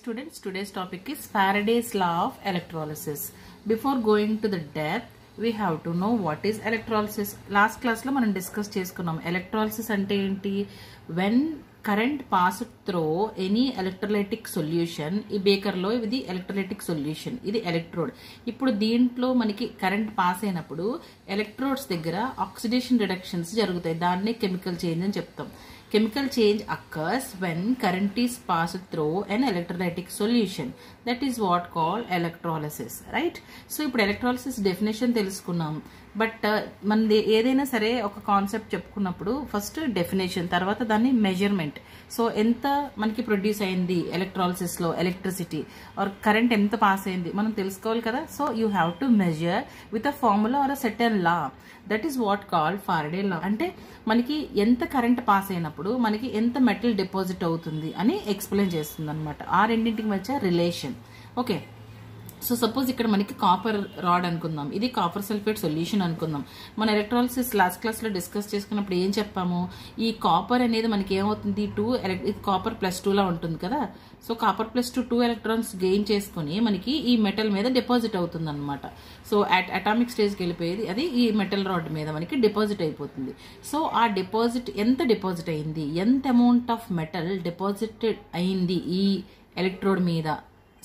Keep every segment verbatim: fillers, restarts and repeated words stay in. Students, today's topic is Faraday's law of electrolysis. Before going to the depth, we have to know what is electrolysis. Last class lo manam discuss cheskunnam electrolysis ante enti. When current passes through any electrolytic solution, ee beaker lo idi electrolytic solution, idi electrode. Ippudu deentlo maniki current pass ayinappudu electrodes daggara oxidation reductions jarugutayi, danni chemical change ani cheptam. Chemical change occurs when current is passed through an electrolytic solution. That is what called electrolysis, right? So, if electrolysis definition teluskunam. But uh, man de edaina sare oka concept cheptukunnappudu first definition tarvata danni measurement. So enta maniki produce ayindi electrolysis lo electricity or current enta pass ayindi manam telusukovali kada. So you have to measure with a formula or a certain law. That is what called Faraday law. Ante maniki enta current pass ayinappudu maniki enta metal deposit avutundi ani explain chestundi anamata. Aa rendintiki matcha relation. Okay. So suppose ikkada maniki copper rod anukundam, idi copper sulfate solution anukundam. Mana electrolysis last class lo discuss cheskunnappudu em cheppamu, ee copper anedi maniki em avutundi two copper plus two la untundi kada. So copper plus two two electrons gain cheskoni maniki ee metal meeda deposit avutundi annamata. So at atomic stage ki velipedi adi ee metal rod meeda maniki deposit ayipotundi. So aa deposit enta deposit ayindi, enta amount of metal deposited ayindi ee electrode meeda,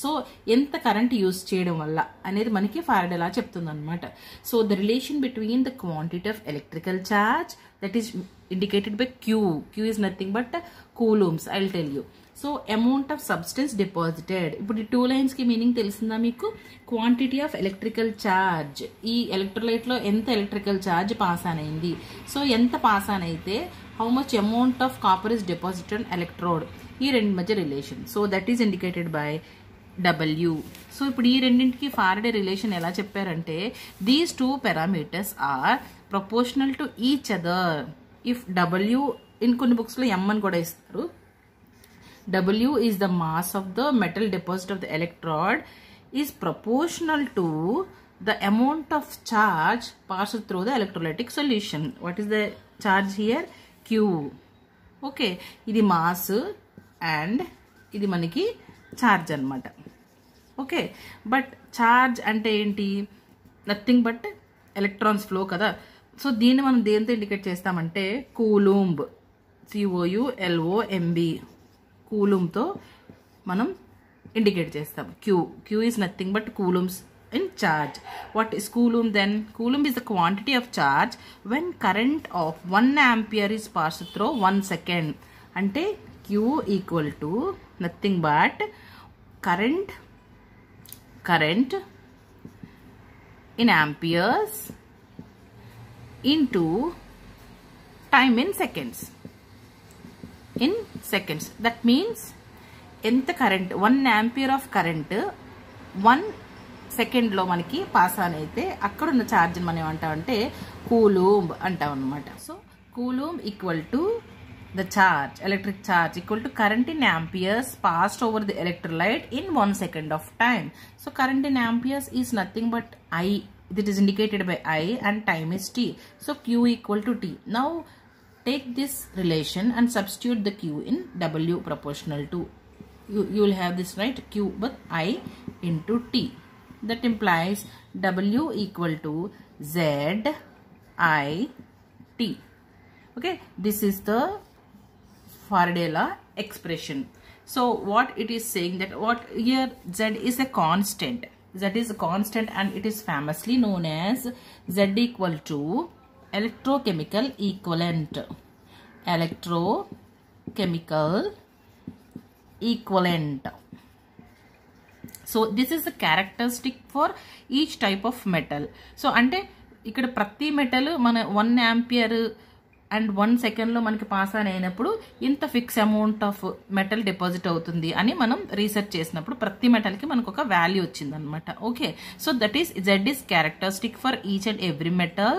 so ఎంత current use చేయడం వల్ల అనేది మనకి Faraday law చెప్తుందన్నమాట. So the relation between the quantity of electrical charge that is indicated by Q, Q is nothing but coulombs, I will tell you. So amount of substance deposited. ఇప్పుడు ఈ two లైన్స్కి meaning తెలిసిందా మీకు? Quantity of electrical charge, ఈ ఎలక్ట్రోలైట్లో ఎంత electrical charge pass on అయింది, so ఎంత pass on అయితే how much amount of copper is deposited electrode, ఈ రెండు మధ్య relation. So that is indicated by W. So ఇప్పుడు ఈ రెండింటికి ఫారడే రిలేషన్ ఎలా చెప్పారంటే, these two parameters are proportional to each other if W, in కొన్ని బుక్స్లో M అని కూడా ఇస్తారు. W is the mass of the metal deposit of the electrode is proportional to the amount of charge pass through the electrolytic solution. What is the charge here? Q. Okay, ఇది mass and ఇది మనకి charge అనమాట. Okay, but charge అంటే ఏంటి? Nothing but electrons flow కదా. So దీన్ని మనం దేంతో ఇండికేట్ చేస్తామంటే కూలూంబ్, సిఓయుఎల్ఓఎంబి, కూలూంబ్తో మనం ఇండికేట్ చేస్తాం. Q, Q is nothing but coulombs in charge. What is coulomb then? Coulomb is the quantity of charge when current of one ampere is passed through one second. అంటే Q equal to nothing but current current in amperes into time in seconds. In seconds, that means enta current, one ampere of current one second lo maniki pass on aithe akkada unna charge ni mane anta ante coulomb antam anamata. So coulomb equal to the charge, electric charge equal to current in amperes passed over the electrolyte in one second of time. So current in amperes is nothing but I, that is indicated by I, and time is T. So Q equal to T. Now take this relation and substitute the Q in W proportional to, you, you will have this, right? Q with I into T. That implies W equal to Z I T. Okay, this is the Faraday law expression. So what it is saying, that what here Z is a constant, Z is a constant and it is famously known as Z equal to electrochemical equivalent. Electrochemical equivalent. So this is the characteristic for each type of metal. So ante ikkada prati metal mana one ampere and one సెకండ్లో మనకి pass on అయినప్పుడు ఇంత fix amount of metal deposit అవుతుంది అని మనం research చేసినప్పుడు ప్రతి మెటల్కి మనకు ఒక వాల్యూ వచ్చిందనమాట. Okay, so that is Z is characteristic for each and every metal.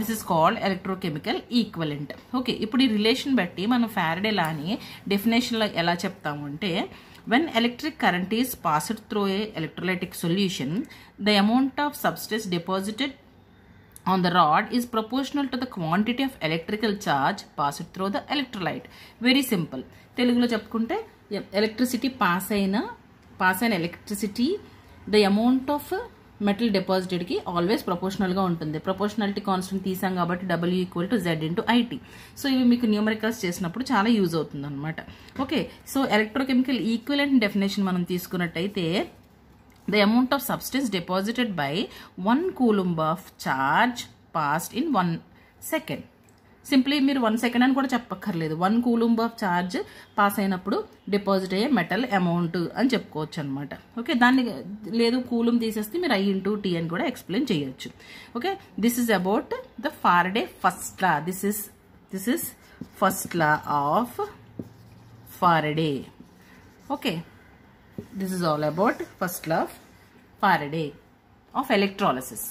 This is called electrochemical equivalent. Okay, ఇప్పుడు ఈ రిలేషన్ బట్టి మనం ఫారడే లాని డెఫినేషన్లో ఎలా చెప్తాము అంటే, when electric current is passed through a electrolytic solution, the amount of substance deposited on the rod is proportional to the quantity of electrical charge passed through the electrolyte. Very simple. Telugulo cheptukunte electricity pass అయిన pass అయిన electricity the amount of metal deposited ki always proportional ga untundi. Proportionality constant teesam kabatti W equal to Z into I T. So ivi meeku numericals chesinappudu chaala use avutundi annamata. Okay, so electrochemical equivalent definition manam teeskunnataithe the amount of substance deposited by one coulomb of charge passed in one second. Simply mere one second ani kuda cheppakkarledu, one coulomb of charge pass ayinappudu deposit ayye metal amount ani cheppukochu annamata. Okay, danni ledu coulomb teesesti mere I into T ani kuda explain cheyochu. Okay, this is about the Faraday first law. This is this is first law of Faraday. Okay, this is all about first law of Faraday of electrolysis.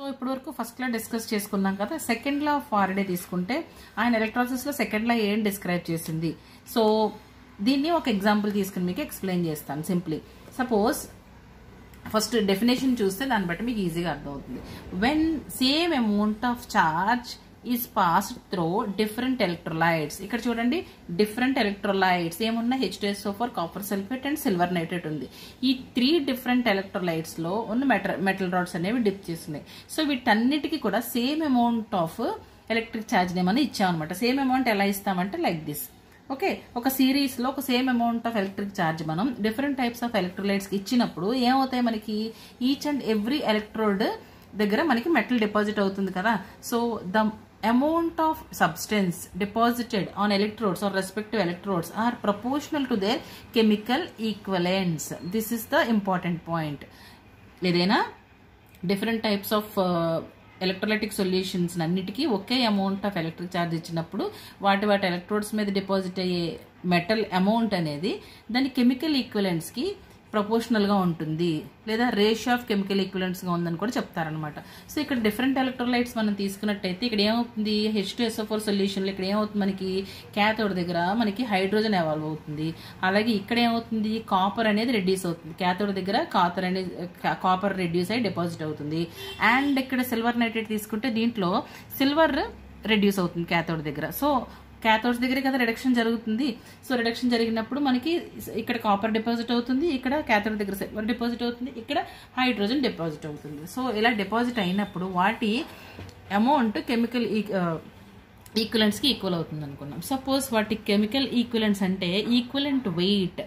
So ఇప్పటి వరకు first లా discuss చేసుకున్నాం కదా. Second law of Faraday తీసుకుంటే ఆయన electrolysis లో second లా ఏం describe చేసింది. So దీన్ని ఒక ఎగ్జాంపుల్ తీసుకుని మీకు ఎక్స్ప్లెయిన్ చేస్తాను. సింప్లీ సపోజ్ ఫస్ట్ డెఫినేషన్ చూస్తే దాన్ని బట్టి మీకు ఈజీగా అర్థమవుతుంది. When same amount of charge is passed through different electrolytes. ఇక్కడ చూడండి different electrolytes ఏమున్నా H two S O for copper sulfate and silver nitrate ఉంది. ఈ త్రీ different electrolytes లో ఉన్న మెటల్ రాడ్స్ అనేవి డిప్ చేస్తున్నాయి. సో వీటన్నిటికీ కూడా same amount of electric charge name అని ఇచ్చాం అన్నమాట. సేమ్ అమౌంట్ ఎలా ఇస్తామంటే లైక్ దిస్. ఓకే, ఒక సిరీస్ లో ఒక same amount of electric charge మనం డిఫరెంట్ టైప్స్ ఆఫ్ ఎలక్ట్రోలైట్స్ ఇచ్చినప్పుడు ఏమవుతాయి మనకి ఈచ్ అండ్ ఎవ్రీ ఎలక్ట్రోడ్ దగ్గర మనకి మెటల్ డిపాజిట్ అవుతుంది కదా. So the amount of substance deposited on electrodes or respective electrodes are proportional to their chemical equivalents. This is the important point. Ledaina different types of uh, electrolytic solutions nannitiki okay amount of electric charge ichinappudu vaati vaati electrodes meda deposit ayye metal amount anedi dani chemical equivalents ki proportional గా ఉంటుంది లేదా ratio of chemical equivalents గా ఉందని కూడా చెప్తారనమాట. So ఇక్కడ different electrolytes మనం తీసుకున్నట్టయితే ఇక్కడ ఏమవుతుంది H two S O four solution లో ఇక్కడ ఏమవుతుంది మనకి క్యాథోడ్ దగ్గర మనకి హైడ్రోజన్ ఎవాల్వ్ అవుతుంది. అలాగే ఇక్కడ ఏమవుతుంది కాపర్ అనేది రెడ్యూస్ అవుతుంది. క్యాథోడ్ దగ్గర కాపర్ అనేది కాపర్ రెడ్యూస్ అయ్యి డిపాజిట్ అవుతుంది. అండ్ ఇక్కడ సిల్వర్ నైట్రేట్ తీసుకుంటే దీంట్లో సిల్వర్ రెడ్యూస్ అవుతుంది క్యాథోడ్ దగ్గర. సో క్యాథోడ్స్ దగ్గరే కదా రిడక్షన్ జరుగుతుంది. సో రిడక్షన్ జరిగినప్పుడు మనకి ఇక్కడ కాపర్ డిపాజిట్ అవుతుంది, ఇక్కడ క్యాథోడ్ దగ్గర సిల్వర్ డిపాజిట్ అవుతుంది, ఇక్కడ హైడ్రోజన్ డిపాజిట్ అవుతుంది. సో ఇలా డిపాజిట్ అయినప్పుడు వాటి అమౌంట్ కెమికల్ ఈక్వలెంట్స్కి ఈక్వల్ అవుతుంది అనుకున్నాం. సపోజ్ వాటి కెమికల్ ఈక్వలెంట్స్ అంటే equivalent weight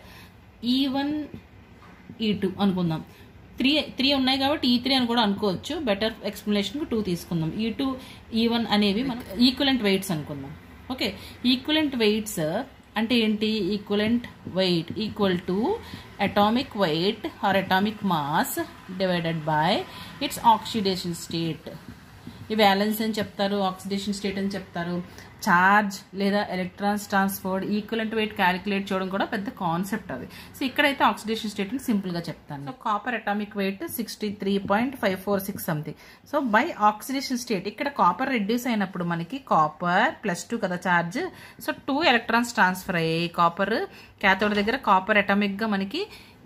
E one E two అనుకుందాం. త్రీ త్రీ ఉన్నాయి కాబట్టి ఈ త్రీ అని కూడా అనుకోవచ్చు. బెటర్ ఎక్స్ప్లెనేషన్కి టూ తీసుకుందాం. ఈ టూ ఈ వన్ అనేవి మనం ఈక్వలెంట్ వెయిట్స్ అనుకుందాం. ఓకే, ఈక్వలెంట్ వెయిట్స్ అంటే ఏంటి? Equivalent weight equal to atomic weight or atomic mass divided by its oxidation state. ఈ బ్యాలెన్స్ అని చెప్తారు, ఆక్సిడేషన్ స్టేట్ అని చెప్తారు. ఛార్జ్ లేదా electrons transferred equivalent weight calculate చేయడం కూడా పెద్ద కాన్సెప్ట్ అది. సో ఇక్కడైతే ఆక్సిడేషన్ స్టేట్ ని సింపుల్ గా చెప్తాను. So copper atomic weight sixty three point five four six something. So by oxidation state ఇక్కడ కాపర్ రెడ్యూస్ అయినప్పుడు మనకి కాపర్ ప్లస్ టూ కదా charge. So two electrons transfer అయ్యాయి కాపర్ క్యాథోడ్ దగ్గర. కాపర్ అటామిక్ గా మనకి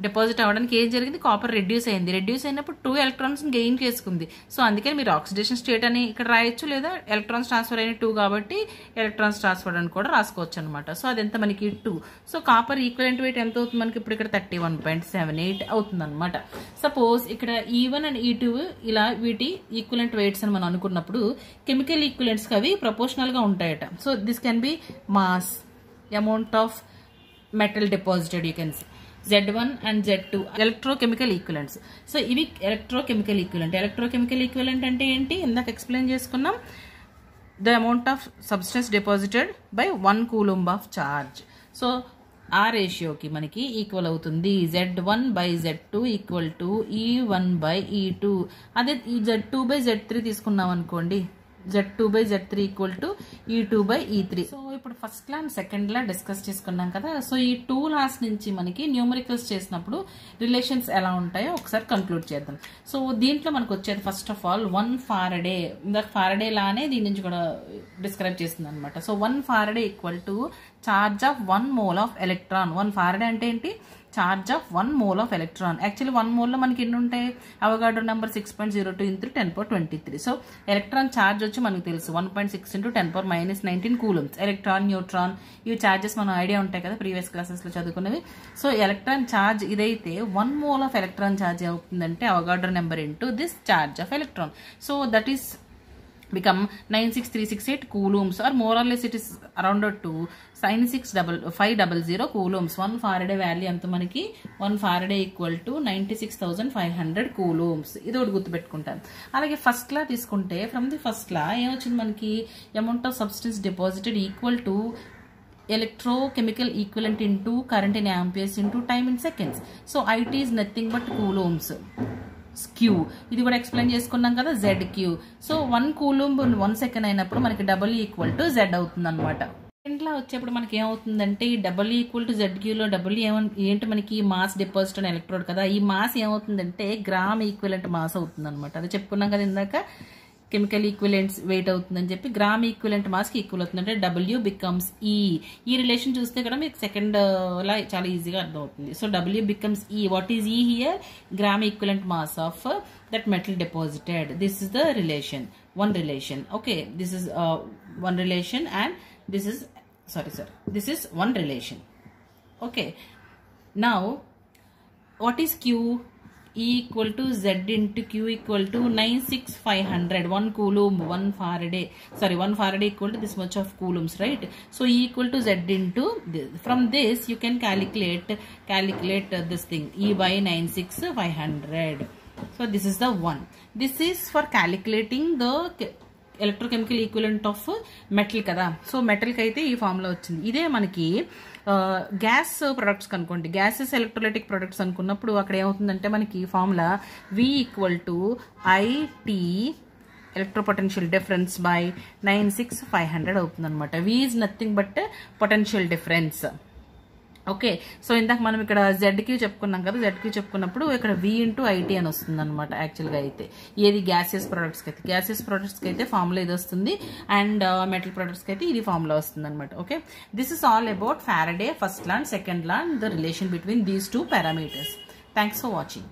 డిపాజిట్ అవ్వడానికి ఏం జరిగింది? కాపర్ రెడ్యూస్ అయింది. రెడ్యూస్ అయినప్పుడు టూ ఎలక్ట్రాన్స్ గెయిన్ చేసుకుంది. సో అందుకని మీరు ఆక్సిడేషన్ స్టేట్ అని ఇక్కడ రాయొచ్చు, లేదా ఎలక్ట్రాన్స్ ట్రాన్స్ఫర్ అయిన టూ కాబట్టి ఎలక్ట్రాన్స్ ట్రాన్స్ఫర్ అని కూడా రాసుకోవచ్చు అనమాట. సో అదంతా మనకి two. So copper equivalent weight ఎంత అవుతుంది మనకి? ఇప్పుడు ఇక్కడ thirty one point seven eight అవుతుంది అనమాట. సపోజ్ ఇక్కడ ఈ వన్ అండ్ ఈ టూ ఇలా వీటి ఈక్వలెంట్ వెయిట్స్ అని మనం అనుకున్నప్పుడు కెమికల్ ఈక్వలెంట్స్కి అవి ప్రపోర్షనల్గా ఉంటాయట. So this can be mass, amount of metal deposited, you can see Z one and Z two electrochemical equivalents. So ఇవి electrochemical equivalent. Electrochemical equivalent అంటే ఏంటి? ఇందాక ఎక్స్ప్లెయిన్ చేసుకున్నాం. The amount of substance deposited by one coulomb of charge. So ఆ రేషియోకి మనకి equal అవుతుంది. Z one by Z two equal to E one by E two. అదే ఈ Z two by Z three తీసుకున్నాం అనుకోండి, Z two by Z three equal to E two by E three. So ఇప్పుడు first law and second law discuss చేసుకున్నాం కదా. So ఈ two loss నుంచి మనకి న్యూమరికల్స్ చేసినప్పుడు రిలేషన్స్ ఎలా ఉంటాయో ఒకసారి కంక్లూడ్ చేద్దాం. సో దీంట్లో మనకు వచ్చేది first of all one Faraday. ఇందాక ఫారడే లానే దీని నుంచి కూడా డిస్క్రైబ్ చేస్తుంది అనమాట. So one Faraday equal to charge of one mole of electron. One Faraday ante enti? Charge of one mole of electron. Actually one mole lo maniki enni untayi, Avogadro number six point zero two into ten power twenty-three. So electron charge vachu maniki telusu one point six into ten power minus nineteen coulombs. Electron, neutron, ee charges mana idea untayi kada previous classes lo chadukunnavi. So electron charge idaithe one mole of electron charge avutundante Avogadro number into this charge of electron. So that is become nine six three six eight coulombs, or more or less it is around to nine six five zero zero coulombs. one Faraday value anta maniki one Faraday equal to ninety-six thousand five hundred coulombs. idu odu guttu pettukuntam. Alage first law iskunte, from the first law em ochindi maniki amount of substance deposited equal to electrochemical equivalent into current in amperes into time in seconds. So it is nothing but coulombs. Q. This is explain as Z Q. So one coulomb in one second is double equal to Z. Second law వచ్చేప్పుడు మనకి ఏమవుతుందంటే ఈ double equal to Z Q లో double ఏంటి మనకి mass deposit అని electrode కదా, ఈ మాస్ ఏమవుతుందంటే గ్రామ్ ఈక్వలెంట్ మాస్ అవుతుంది అనమాట. అది చెప్పుకున్నాం కదా ఇందాక కెమికల్ ఈక్వలెంట్స్ వెయిట్ అవుతుందని చెప్పి, గ్రామ్ ఈక్వలెంట్ మాస్ కి ఈక్వల్ అవుతుందంటే డబ్ల్యూ బికమ్స్ ఈ. ఈ రిలేషన్ చూస్తే ఇక్కడ మీకు సెకండ్ లా చాలా ఈజీగా అర్థం అవుతుంది. So W becomes E. What is E here? Gram equivalent mass of that metal deposited. This is the relation, one relation. Okay, this is one relation and this is sorry sir this is one relation. Okay, now what is Q? E equal to Z into Q equal to ninety-six thousand five hundred. one coulomb, one Faraday, sorry one Faraday equal to this much of coulombs, right? So E equal to Z into this. From this you can calculate calculate this thing, E by ninety-six thousand five hundred. So this is the one. This is for calculating the electrochemical equivalent of metal kada. So metal ki aithe ee formula vachindi. Ide manaki gas products kanukondi, gases electrolytic products anukunnappudu akkade em avutundante manaki formula V equal to I T electropotential difference by ninety-six thousand five hundred avutundi anamata. V is nothing but potential difference. Okay, so ఇందాక మనం ఇక్కడ Z queue చెప్పుకున్నాం కదా, Z queue చెప్పుకున్నప్పుడు ఇక్కడ V into IT అని వస్తుంది అనమాట. యాక్చువల్గా అయితే ఏది గ్యాసెస్ ప్రొడక్ట్స్కి అయితే గ్యాసెస్ ప్రొడక్ట్స్కి అయితే ఫార్ములా ఇది వస్తుంది, అండ్ మెటల్ ప్రొడక్ట్స్కి అయితే ఇది ఫార్ములా వస్తుంది అనమాట. Okay, this is all about Faraday first law and second law and the relation between these two parameters. Thanks for watching.